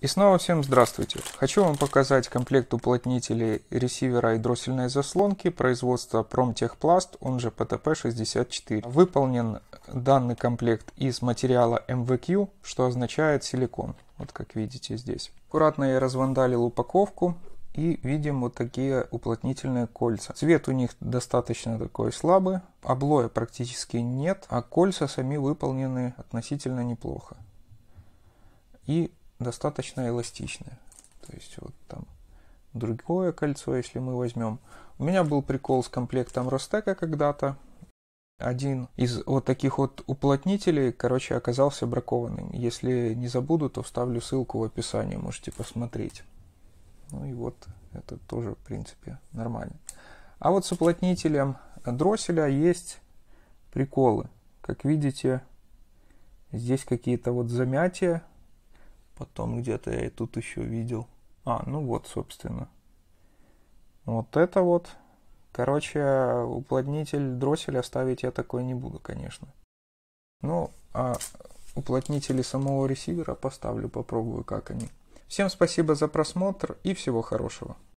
И снова всем здравствуйте! Хочу вам показать комплект уплотнителей ресивера и дроссельной заслонки производства ПромТехПласт, он же ptp64. Выполнен данный комплект из материала mvq, что означает силикон. Вот как видите здесь. Аккуратно я развандалил упаковку и видим вот такие уплотнительные кольца. Цвет у них достаточно такой слабый, облоя практически нет, а кольца сами выполнены относительно неплохо. И достаточно эластичная, то есть вот там другое кольцо, если мы возьмем. У меня был прикол с комплектом Rosteca когда-то. Один из вот таких вот уплотнителей, короче, оказался бракованным. Если не забуду, то вставлю ссылку в описании, можете посмотреть. Ну и вот это тоже, в принципе, нормально. А вот с уплотнителем дросселя есть приколы. Как видите, здесь какие-то вот замятия. Потом где-то я и тут еще видел. Ну вот, собственно. Вот это вот. Короче, уплотнитель дросселя ставить я такой не буду, конечно. Ну, а уплотнители самого ресивера поставлю, попробую, как они. Всем спасибо за просмотр и всего хорошего.